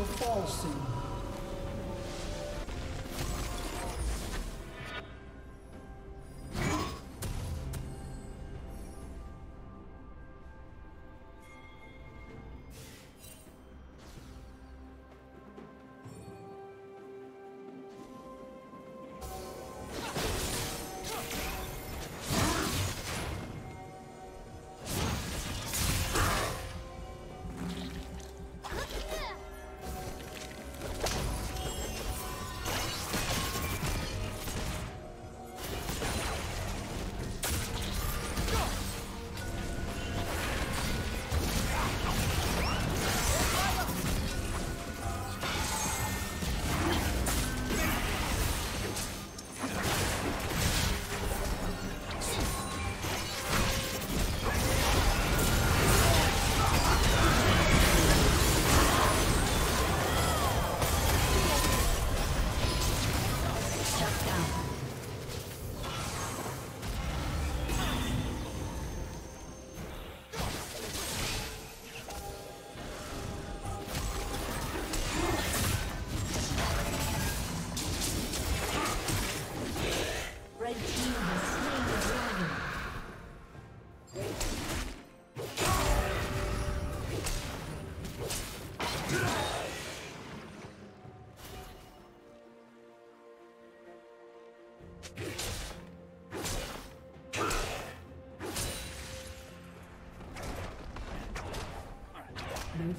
will fall soon. Blue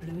Blue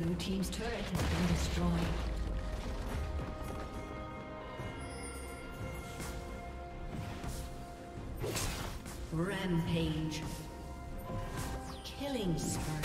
Blue team's turret has been destroyed. Rampage. Killing spree.